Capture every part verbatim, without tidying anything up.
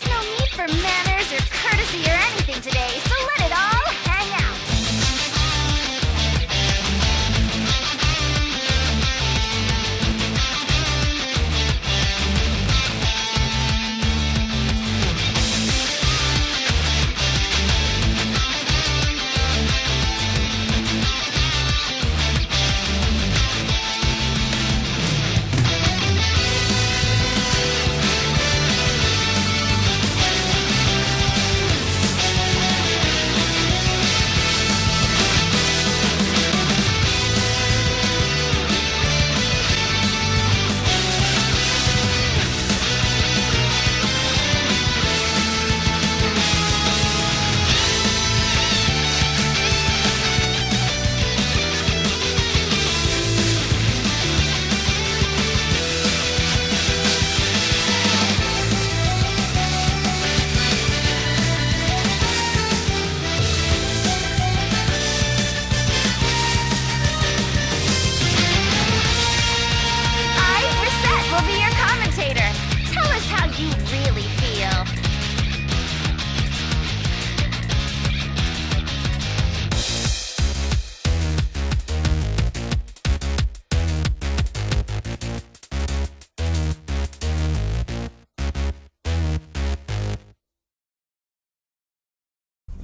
There's no need for manners or courtesy or anything today, so let it all hang out.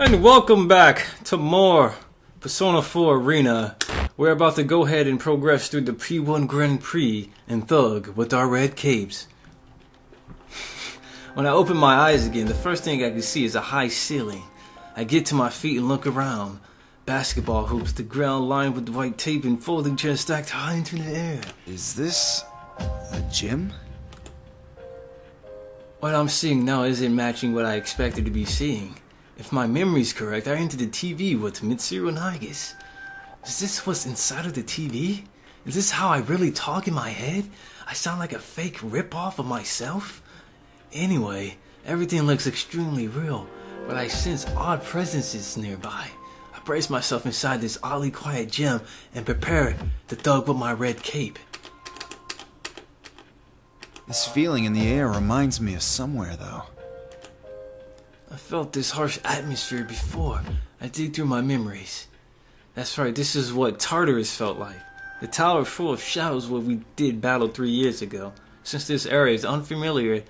And welcome back to more Persona four Arena. We're about to go ahead and progress through the P one Grand Prix and thug with our red capes. When I open my eyes again, the first thing I can see is a high ceiling. I get to my feet and look around. Basketball hoops, the ground lined with white tape and folding chairs stacked high into the air. Is this a gym? What I'm seeing now isn't matching what I expected to be seeing. If my memory's correct, I entered the T V with Mitsuru and Higis. Is this what's inside of the T V? Is this how I really talk in my head? I sound like a fake ripoff of myself? Anyway, everything looks extremely real, but I sense odd presences nearby. I brace myself inside this oddly quiet gym and prepare to thug with my red cape. This feeling in the air reminds me of somewhere, though. I felt this harsh atmosphere before. I dig through my memories. That's right, this is what Tartarus felt like. The tower full of shadows where we did battle three years ago. Since this area is unfamiliar,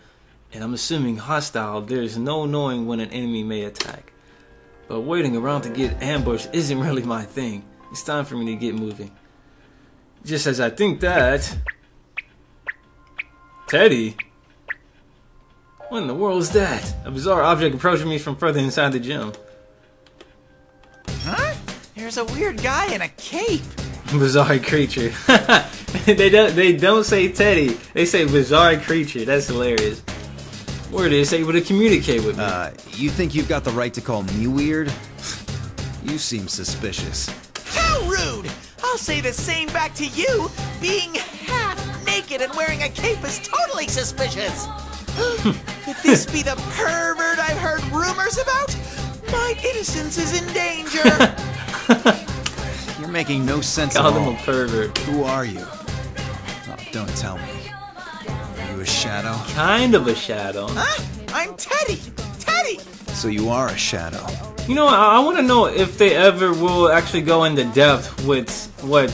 and I'm assuming hostile, there is no knowing when an enemy may attack. But waiting around to get ambushed isn't really my thing. It's time for me to get moving. Just as I think that... Teddy? What in the world is that? A bizarre object approaching me from further inside the gym. Huh? There's a weird guy in a cape. Bizarre creature. they don't they don't say Teddy. They say bizarre creature. That's hilarious. Word is able to communicate with me. Uh, you think you've got the right to call me weird? You seem suspicious. How rude! I'll say the same back to you. Being half naked and wearing a cape is totally suspicious. Could this be the pervert I've heard rumors about? My innocence is in danger. You're making no sense at all. Call him a pervert. Who are you? Oh, don't tell me. Are you a shadow? Kind of a shadow. Huh? I'm Teddy. Teddy. So you are a shadow. You know, I, I want to know if they ever will actually go into depth with what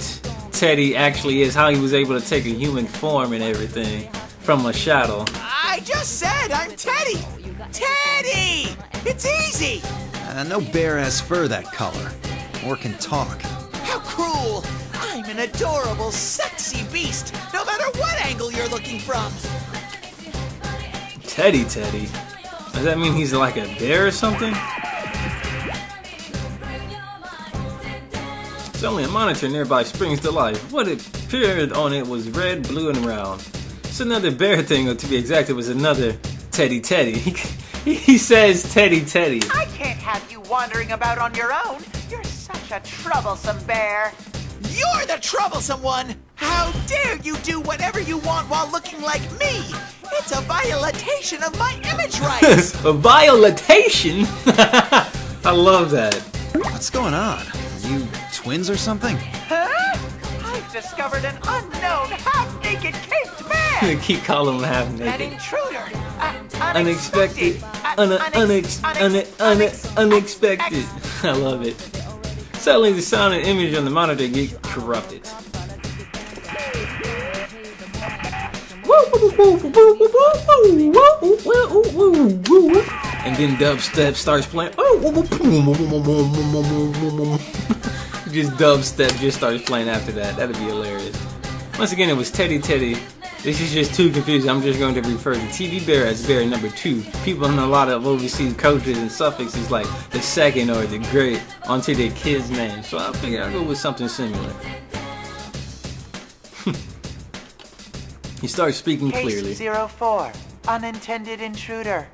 Teddy actually is, how he was able to take a human form and everything from a shadow. I just said I'm Teddy! Teddy! It's easy! Uh, no bear has fur that color, or can talk. How cruel! I'm an adorable, sexy beast, no matter what angle you're looking from! Teddy Teddy? Does that mean he's like a bear or something? Suddenly a monitor nearby springs to life. What appeared on it was red, blue, and round. It's another bear thing, or to be exact, it was another Teddy Teddy. He says Teddy Teddy. I can't have you wandering about on your own. You're such a troublesome bear. You're the troublesome one! How dare you do whatever you want while looking like me? It's a violation of my image rights. A violation? I love that. What's going on? Are you twins or something? Huh? I've discovered an unknown half-naked caped man! Keep calling him half-naked. An intruder! Unexpected. Unexpected. I love it. Suddenly the sound and image on the monitor get corrupted. And then dubstep starts playing. Just dubstep just starts playing after that. That'd be hilarious. Once again, it was Teddy Teddy. This is just too confusing. I'm just going to refer to T V Bear as Bear number two. People in a lot of overseas cultures and suffixes like the second or the great onto their kids' names. So I figured I'd go with something similar. He starts speaking clearly. Case zero four, unintended intruder.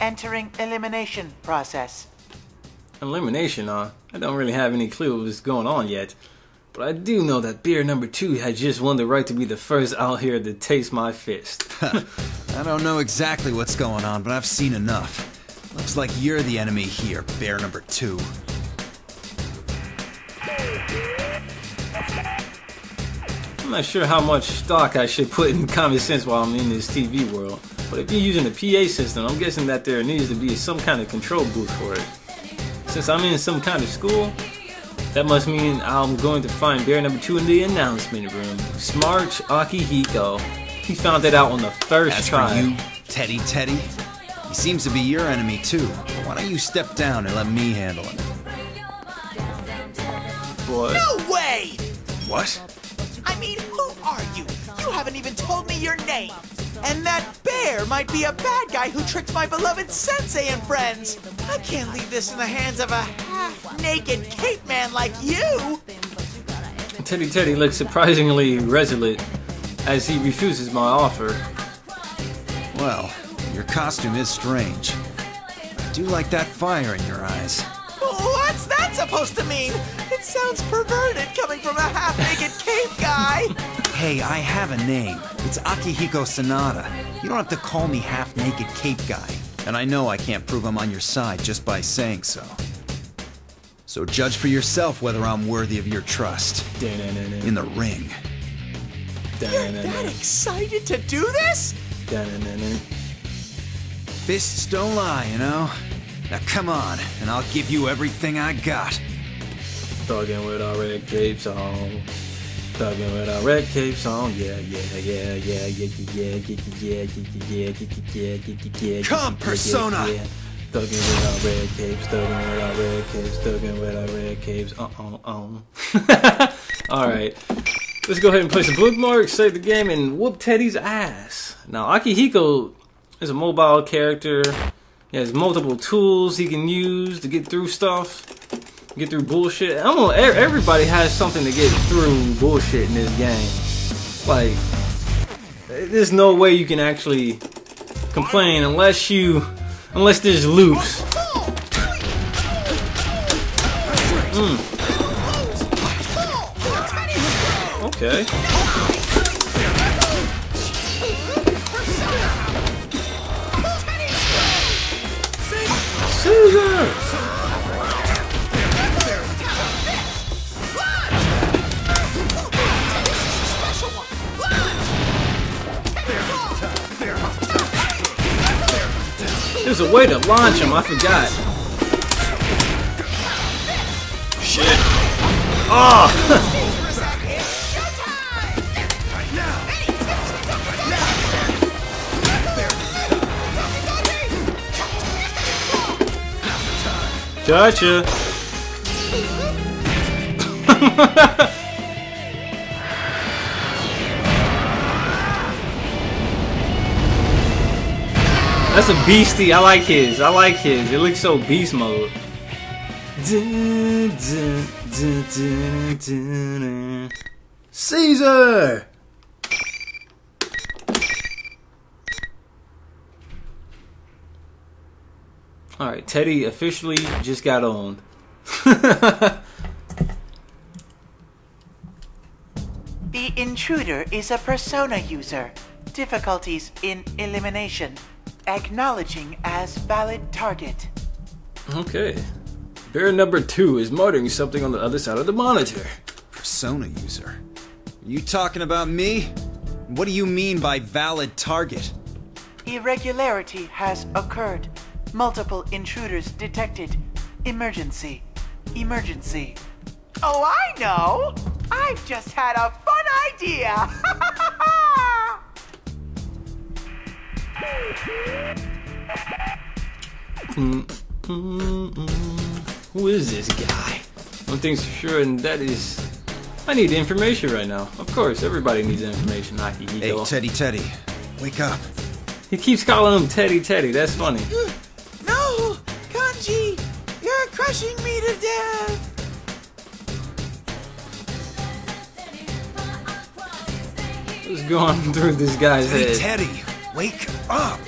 Entering elimination process. Elimination, huh? I don't really have any clue what's going on yet. But I do know that beer number two had just won the right to be the first out here to taste my fist. I don't know exactly what's going on, but I've seen enough. Looks like you're the enemy here, bear number two. I'm not sure how much stock I should put in common sense while I'm in this T V world. But if you're using a P A system, I'm guessing that there needs to be some kind of control booth for it. Since I'm in some kind of school, that must mean I'm going to find bear number two in the announcement room. Smart Akihiko. He found that out on the first As try. As for you, Teddy Teddy, he seems to be your enemy too. Why don't you step down and let me handle it? Boy. No way! What? I mean, who are you? You haven't even told me your name. And that bear might be a bad guy who tricked my beloved sensei and friends. I can't leave this in the hands of a half-naked cape man like you. Teddy Teddy looks surprisingly resolute as he refuses my offer. Well, your costume is strange. I do like that fire in your eyes. What's that supposed to mean? It sounds perverted coming from a half-naked cape guy. Hey, I have a name. It's Akihiko Sanada. You don't have to call me half-naked cape guy. And I know I can't prove I'm on your side just by saying so. So judge for yourself whether I'm worthy of your trust. In the ring. You're that excited to do this? Fists don't lie, you know? Now come on, and I'll give you everything I got. Thugging with our red capes on. Thugging with our red capes on. Yeah, yeah, yeah, yeah, yeah, yeah, yeah, yeah, yeah, yeah. Come, Persona! Thugging with our red capes, thugging with our red capes, thugging with our red capes. Uh uh uh. Alright. Let's go ahead and place a bookmark, save the game, and whoop Teddy's ass. Now, Akihiko is a mobile character. He has multiple tools he can use to get through stuff, get through bullshit. I don't know, everybody has something to get through bullshit in this game. Like, there's no way you can actually complain unless you, unless there's loops. Mm. Okay. There's a way to launch him, I forgot. Shit. Oh. Gotcha. That's a beastie. I like his. I like his. It looks so beast mode. Caesar. Alright, Teddy officially just got owned. The intruder is a persona user. Difficulties in elimination. Acknowledging as valid target. Okay. Bear number two is muttering something on the other side of the monitor. Persona user? Are you talking about me? What do you mean by valid target? Irregularity has occurred. Multiple intruders detected. Emergency. Emergency. Oh, I know! I've just had a fun idea! mm, mm, mm. Who is this guy? One thing's for sure, and that is... I need information right now. Of course, everybody needs information. Akihiko. Hey, Teddy, Teddy. Wake up. He keeps calling him Teddy, Teddy. That's funny. No! Kanji! You're crushing me to death! What's going through this guy's Teddy, head? Teddy, wake up!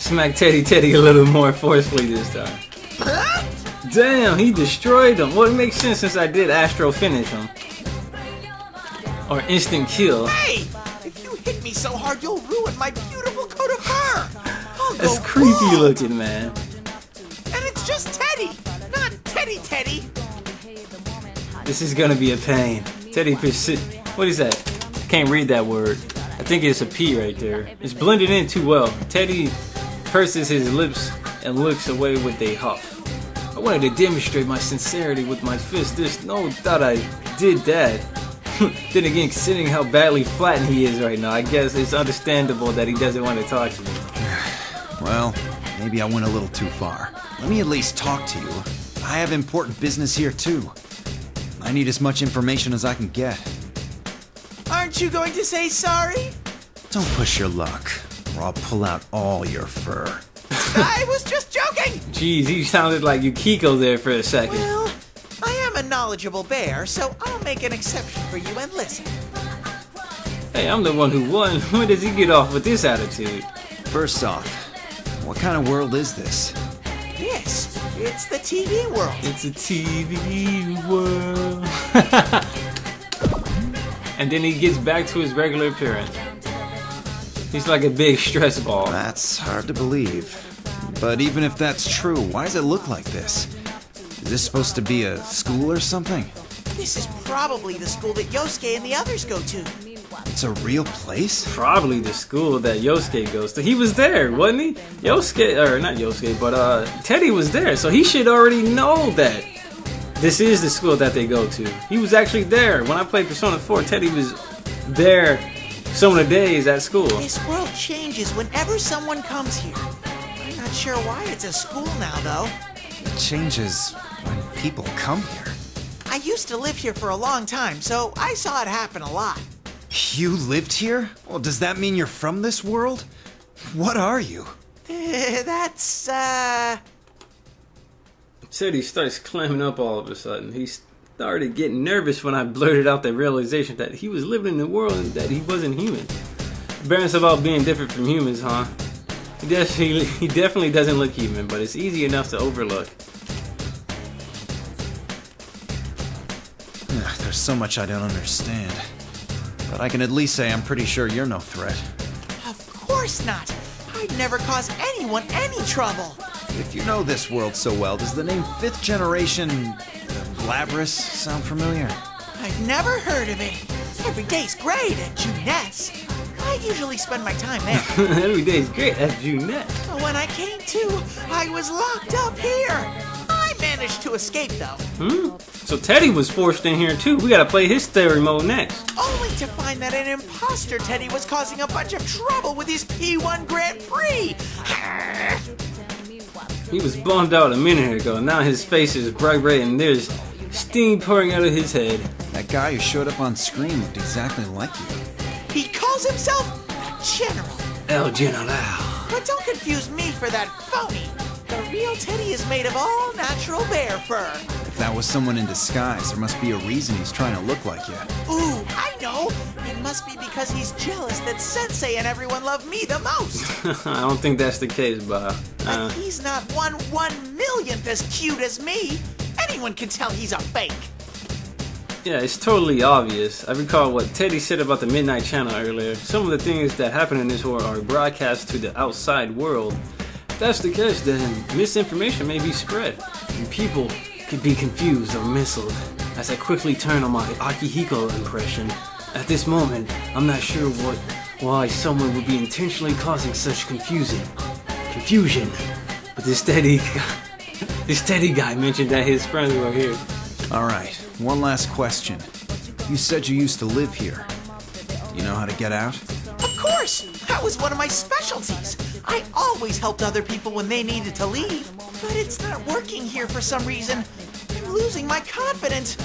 Smack Teddy Teddy a little more forcefully this time. What? Damn, he destroyed him. Well, it makes sense since I did Astro finish him. Or instant kill. Hey! If you hit me so hard, you'll ruin my beautiful coat of fur! I'll That's go creepy wrong. looking, man. And it's just Teddy, not Teddy Teddy. This is gonna be a pain. Teddy persi- What is that? Can't read that word. I think it's a P right there. It's blended in too well. Teddy purses his lips and looks away with a huff. I wanted to demonstrate my sincerity with my fist. There's no doubt I did that. Then again, considering how badly flattened he is right now, I guess it's understandable that he doesn't want to talk to me. Well, maybe I went a little too far. Let me at least talk to you. I have important business here too. I need as much information as I can get. Aren't you going to say sorry? Don't push your luck, or I'll pull out all your fur. I was just joking! Jeez, you sounded like Yukiko there for a second. Well, I am a knowledgeable bear, so I'll make an exception for you and listen. Hey, I'm the one who won. Why does he get off with this attitude? First off, what kind of world is this? This? It's the T V world. It's a T V world. And then he gets back to his regular appearance. He's like a big stress ball. That's hard to believe. But even if that's true, why does it look like this? Is this supposed to be a school or something? This is probably the school that Yosuke and the others go to. It's a real place? Probably the school that Yosuke goes to. He was there, wasn't he? Yosuke, or not Yosuke, but uh, Teddy was there. So he should already know that this is the school that they go to. He was actually there. When I played Persona four, Teddy was there some of the days at school. This world changes whenever someone comes here. I'm not sure why it's a school now, though. It changes when people come here. I used to live here for a long time, so I saw it happen a lot. You lived here? Well, does that mean you're from this world? What are you? That's, uh... Teddy starts clamming up all of a sudden. He started getting nervous when I blurted out the realization that he was living in the world and that he wasn't human. Embarrassed about being different from humans, huh? He definitely, he definitely doesn't look human, but it's easy enough to overlook. There's so much I don't understand. But I can at least say I'm pretty sure you're no threat. Of course not! I'd never cause anyone any trouble! If you know this world so well, does the name fifth generation Labrys sound familiar? I've never heard of it. Every day's great at Junette's. I usually spend my time there. Every day's great at Junette's. When I came to, I was locked up here. I managed to escape though. Hmm? So Teddy was forced in here too. We gotta play his theory mode next. Only to find that an imposter Teddy was causing a bunch of trouble with his P one Grand Prix. He was bummed out a minute ago. Now his face is bright red and there's steam pouring out of his head. That guy who showed up on screen looked exactly like you. He calls himself General. El General. But don't confuse me for that phony. The real Teddy is made of all natural bear fur. If that was someone in disguise, there must be a reason he's trying to look like you. Ooh, I know. It must be because he's jealous that Sensei and everyone love me the most. I don't think that's the case, Bob. Uh, he's not one one millionth as cute as me. Anyone can tell he's a fake. Yeah, it's totally obvious. I recall what Teddy said about the Midnight Channel earlier. Some of the things that happen in this world are broadcast to the outside world. If that's the case, then misinformation may be spread, and people could be confused or misled. As I quickly turn on my Akihiko impression, at this moment, I'm not sure what why someone would be intentionally causing such confusion. Confusion. But this Teddy guy, this Teddy guy mentioned that his friends were here. Alright, one last question. You said you used to live here. Do you know how to get out? Of course! That was one of my specialties! I always helped other people when they needed to leave. But it's not working here for some reason. I'm losing my confidence.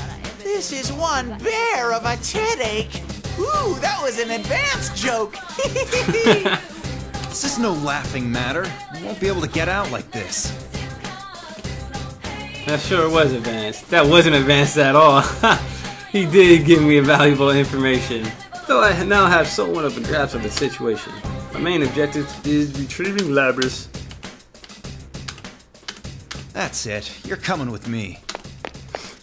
This is one bear of a headache. Ooh, that was an advanced joke! This is no laughing matter. You won't be able to get out like this. That sure was advanced. That wasn't advanced at all. He did give me valuable information. Though I now have someone up in grasp of the situation. My main objective is retrieving Labrys. That's it. You're coming with me.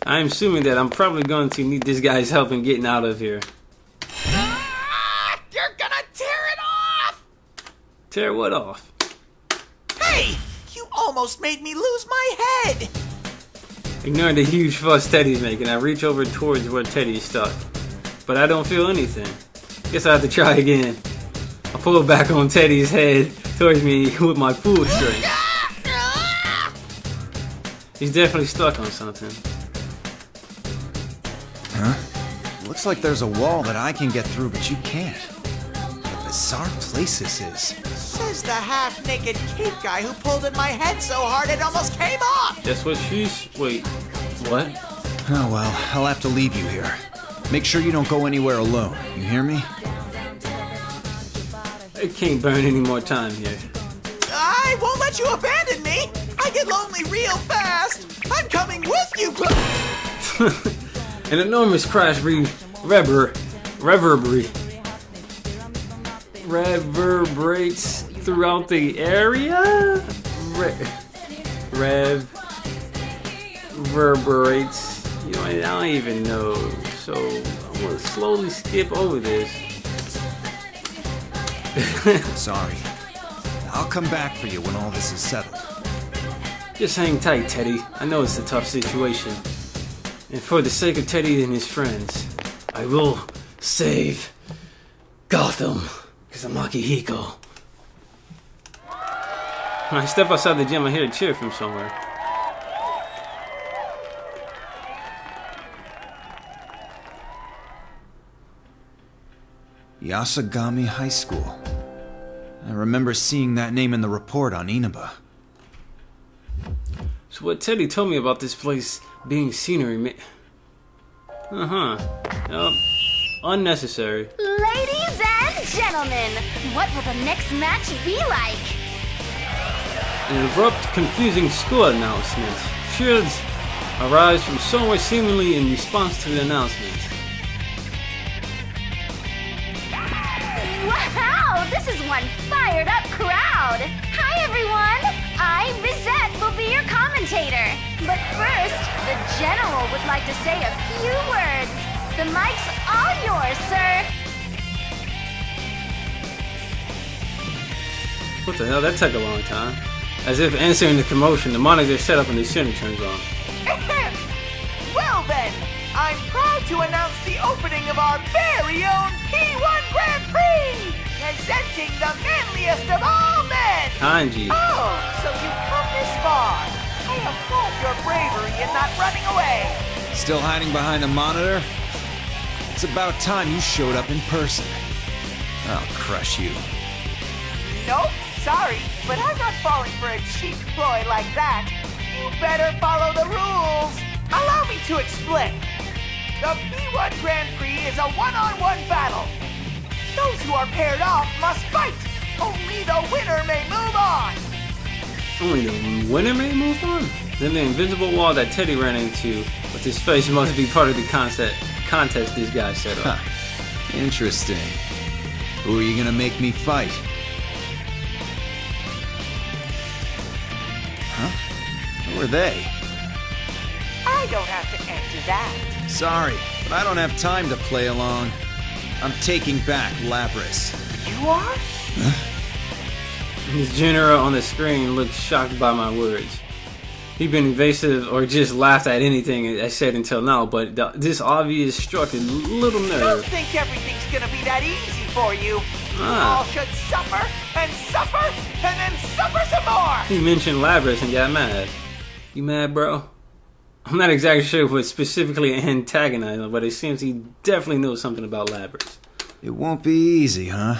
I'm assuming that I'm probably going to need this guy's help in getting out of here. Ah, you're gonna tear it off! Tear what off? Hey! You almost made me lose my head! Ignoring the huge fuss Teddy's making, I reach over towards where Teddy's stuck. But I don't feel anything. Guess I have to try again. I pull back on Teddy's head towards me with my full strength. He's definitely stuck on something. Huh? Looks like there's a wall that I can get through, but you can't. What a bizarre place this is. Says the half-naked cute guy who pulled at my head so hard it almost came off! That's what she's... wait... what? Oh well, I'll have to leave you here. Make sure you don't go anywhere alone, you hear me? I can't burn any more time here. I won't let you abandon me! I get lonely real fast! I'm coming with you! An enormous crash re rever reverberate reverberates throughout the area. Re rev reverberates. You know, I don't even know. So I'm gonna slowly skip over this. Sorry. I'll come back for you when all this is settled. Just hang tight, Teddy. I know it's a tough situation. And for the sake of Teddy and his friends, I will save Gotham, because I'm Akihiko. When I step outside the gym, I hear a cheer from somewhere. Yasogami High School. I remember seeing that name in the report on Inaba. So what Teddy told me about this place being scenery ma- Uh-huh. Nope. Unnecessary. Ladies and gentlemen, what will the next match be like? An abrupt, confusing school announcement. Shields arise from somewhere seemingly in response to the announcement. Wow! This is one fired-up crowd! Hi, everyone! I, Bizet, will be your commentator. But first, the General would like to say a few words. The mic's all yours, sir. What the hell? That took a long time. As if answering the commotion, the monitor set up and the center turns on. Well then, I'm proud to announce the opening of our very own P one Grand Prix! Presenting the manliest of all men! Kanji. Oh, so you've come this far. I applaud your bravery in not running away. Still hiding behind the monitor? It's about time you showed up in person. I'll crush you. Nope, sorry, but I'm not falling for a cheap ploy like that. You better follow the rules. Allow me to explain. The P one Grand Prix is a one-on-one battle. Those who are paired off must fight! Only the winner may move on! Only the winner may move on? Then the invisible wall that Teddy ran into with his face must be part of the concept, contest this guy set up. Huh. Interesting. Who are you gonna make me fight? Huh? Who are they? I don't have to answer that. Sorry, but I don't have time to play along. I'm taking back Labrys. You are? Huh? His General on the screen looked shocked by my words. He'd been evasive or just laughed at anything I said until now, but the, this obvious struck a little nerve. Don't think everything's gonna be that easy for you. Ah. All should suffer and suffer and then suffer some more. He mentioned Labrys and got mad. You mad, bro? I'm not exactly sure what specifically antagonizing, but it seems he definitely knows something about Labrys. It won't be easy, huh?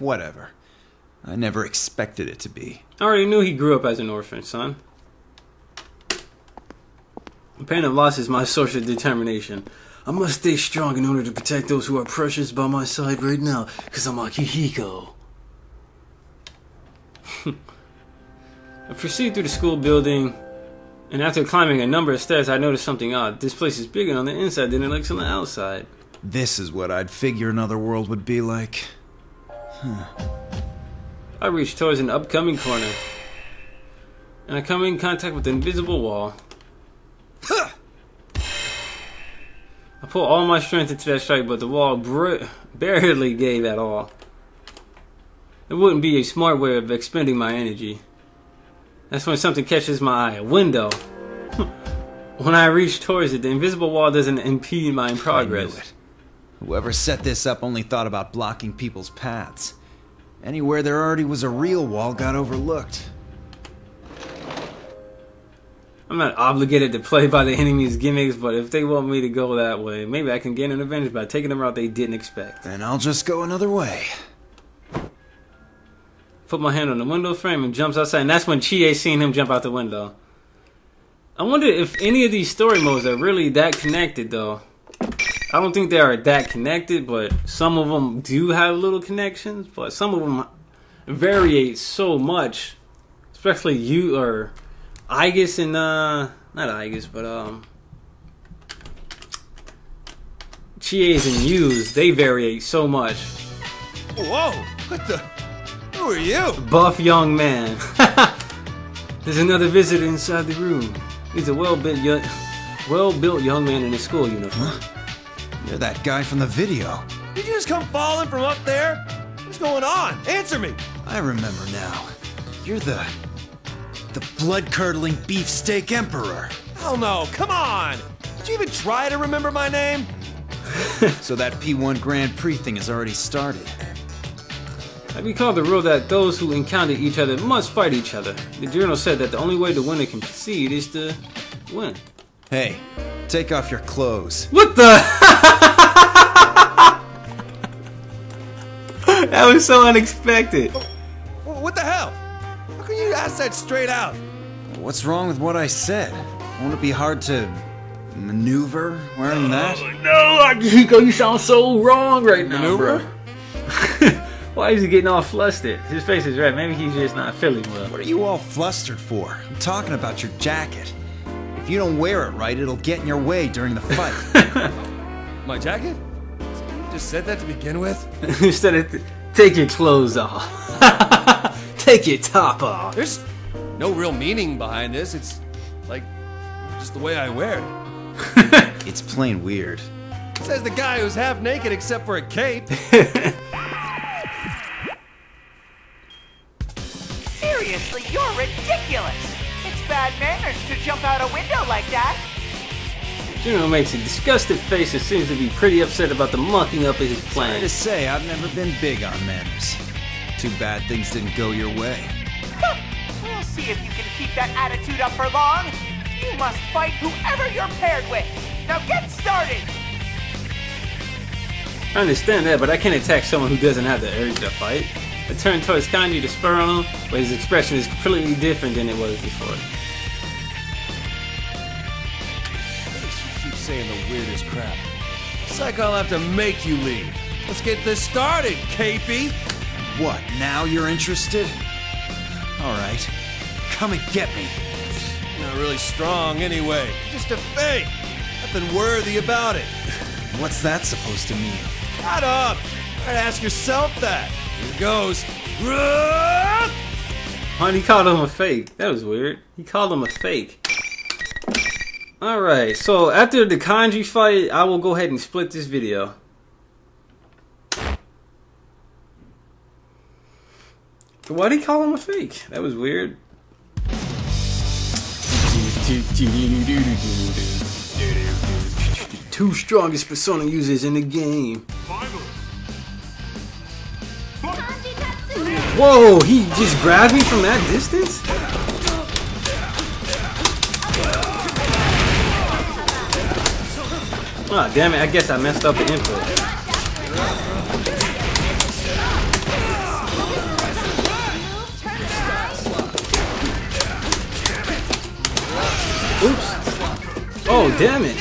Whatever. I never expected it to be. I already knew he grew up as an orphan, son. The pain of loss is my social determination. I must stay strong in order to protect those who are precious by my side right now, because I'm Akihiko. I proceed through the school building, and after climbing a number of stairs, I noticed something odd. This place is bigger on the inside than it looks on the outside. This is what I'd figure another world would be like. Huh. I reach towards an upcoming corner, and I come in contact with the invisible wall. Huh. I pull all my strength into that strike, but the wall barely gave at all. It wouldn't be a smart way of expending my energy. That's when something catches my eye, a window. When I reach towards it, the invisible wall doesn't impede my progress. I knew it. Whoever set this up only thought about blocking people's paths. Anywhere there already was a real wall got overlooked. I'm not obligated to play by the enemy's gimmicks, but if they want me to go that way, maybe I can gain an advantage by taking them out they didn't expect. Then I'll just go another way. Put my hand on the window frame and jumps outside, and that's when Chie seen him jump out the window. I wonder if any of these story modes are really that connected, though. I don't think they are that connected, but some of them do have little connections, but some of them variate so much, especially you or Aegis and, uh, not Aegis, but, um, Chie's and Yu's, they variate so much. Whoa, what the? Who are you? Buff young man. There's another visitor inside the room. He's a well-built young, well-built young man in a school uniform. Huh? You're that guy from the video. Did you just come falling from up there? What's going on? Answer me. I remember now. You're the... the blood-curdling beefsteak emperor. Hell no, come on! Did you even try to remember my name? So that P one Grand Prix thing has already started. I recall the rule that those who encounter each other must fight each other. The journal said that the only way the winner can succeed is to win. Hey, take off your clothes. What the? That was so unexpected. What the hell? How can you ask that straight out? What's wrong with what I said? Won't it be hard to maneuver wearing that? Oh, no, Akihiko, you sound so wrong right now, bro. Why is he getting all flustered? His face is red. Maybe he's just not feeling well. What are you all flustered for? I'm talking about your jacket. If you don't wear it right, it'll get in your way during the fight. My jacket? You just said that to begin with? Instead of take your clothes off. Take your top off. There's no real meaning behind this. It's like just the way I wear it. It's plain weird. Says the guy who's half naked except for a cape. Seriously, you're ridiculous! It's bad manners to jump out a window like that! Juno makes a disgusted face and seems to be pretty upset about the mucking up of his plan. Sorry to say, I've never been big on manners. Too bad things didn't go your way. We'll see if you can keep that attitude up for long! You must fight whoever you're paired with! Now get started! I understand that, but I can't attack someone who doesn't have the urge to fight. I turn towards Kanji to spur on him, but his expression is completely different than it was before. You keep saying the weirdest crap. It's like I'll have to make you leave. Let's get this started, K P! What, now you're interested? Alright, come and get me. You're not really strong anyway. Just a fake. Nothing worthy about it. What's that supposed to mean? Shut up! Try to ask yourself that. Here goes. Why he called him a fake? That was weird. He called him a fake. Alright, so after the Kanji fight, I will go ahead and split this video. Why'd he call him a fake? That was weird. two strongest Persona users in the game. Whoa, he just grabbed me from that distance? Ah, oh, damn it, I guess I messed up the input. Oh, damn it.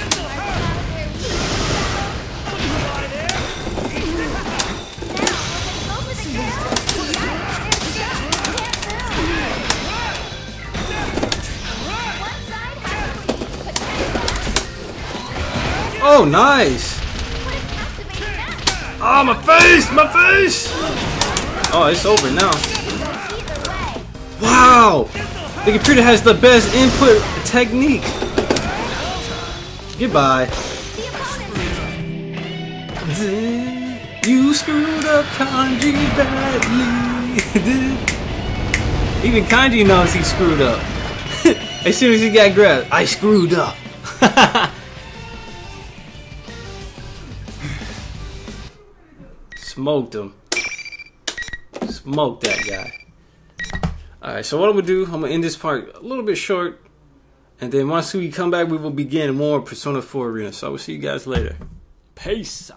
Oh, nice. Oh, my face, my face. Oh, it's over now. Wow. The computer has the best input technique. Goodbye. You screwed up Kanji badly. Even Kanji knows he screwed up. As soon as he got grabbed, I screwed up. Smoked him. Smoked that guy. Alright, so what I'm going to do, I'm going to end this part a little bit short. And then once we come back, we will begin more Persona four Arena. So I will see you guys later. Peace.